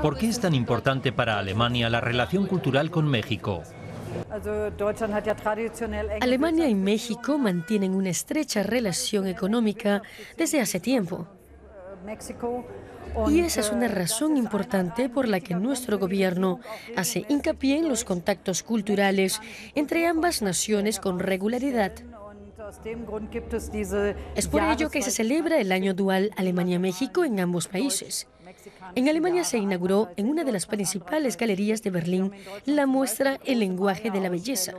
¿Por qué es tan importante para Alemania la relación cultural con México? Alemania y México mantienen una estrecha relación económica desde hace tiempo. Y esa es una razón importante por la que nuestro gobierno hace hincapié en los contactos culturales entre ambas naciones con regularidad. Es por ello que se celebra el año dual Alemania-México en ambos países. En Alemania se inauguró en una de las principales galerías de Berlín la muestra El lenguaje de la belleza,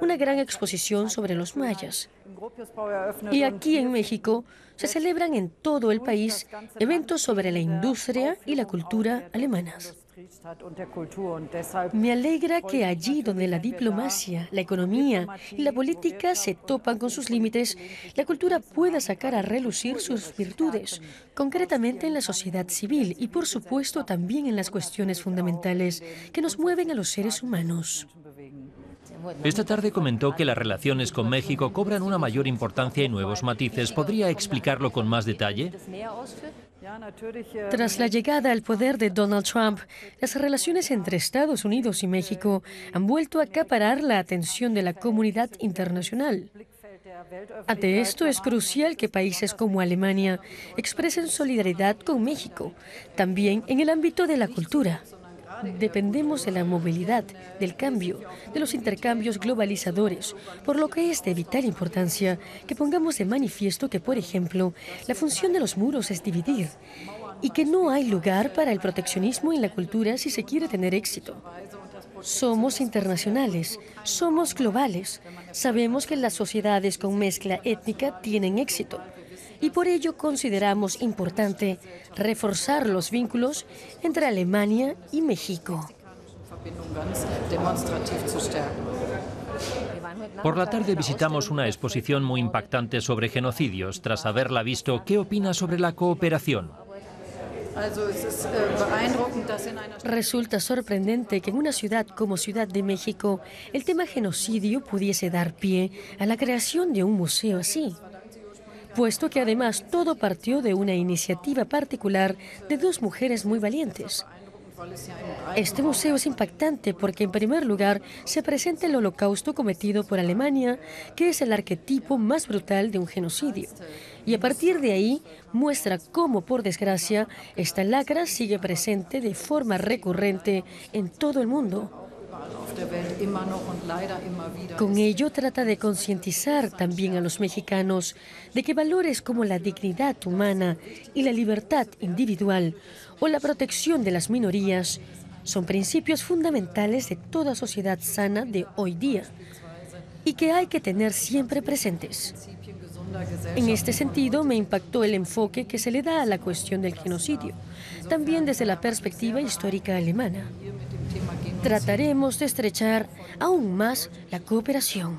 una gran exposición sobre los mayas. Y aquí en México se celebran en todo el país eventos sobre la industria y la cultura alemanas. Me alegra que allí donde la diplomacia, la economía y la política se topan con sus límites, la cultura pueda sacar a relucir sus virtudes, concretamente en la sociedad civil y, por supuesto, también en las cuestiones fundamentales que nos mueven a los seres humanos. Esta tarde comentó que las relaciones con México cobran una mayor importancia y nuevos matices. ¿Podría explicarlo con más detalle? Tras la llegada al poder de Donald Trump, las relaciones entre Estados Unidos y México han vuelto a acaparar la atención de la comunidad internacional. Ante esto es crucial que países como Alemania expresen solidaridad con México, también en el ámbito de la cultura. Dependemos de la movilidad, del cambio, de los intercambios globalizadores, por lo que es de vital importancia que pongamos de manifiesto que, por ejemplo, la función de los muros es dividir y que no hay lugar para el proteccionismo en la cultura si se quiere tener éxito. Somos internacionales, somos globales, sabemos que las sociedades con mezcla étnica tienen éxito. Y por ello consideramos importante reforzar los vínculos entre Alemania y México. Por la tarde visitamos una exposición muy impactante sobre genocidios. Tras haberla visto, ¿qué opina sobre la cooperación? Resulta sorprendente que en una ciudad como Ciudad de México, el tema genocidio pudiese dar pie a la creación de un museo así, puesto que además todo partió de una iniciativa particular de dos mujeres muy valientes. Este museo es impactante porque, en primer lugar, se presenta el holocausto cometido por Alemania, que es el arquetipo más brutal de un genocidio. Y a partir de ahí muestra cómo, por desgracia, esta lacra sigue presente de forma recurrente en todo el mundo. Con ello trata de concientizar también a los mexicanos de que valores como la dignidad humana y la libertad individual o la protección de las minorías son principios fundamentales de toda sociedad sana de hoy día y que hay que tener siempre presentes. En este sentido, me impactó el enfoque que se le da a la cuestión del genocidio, también desde la perspectiva histórica alemana. Trataremos de estrechar aún más la cooperación.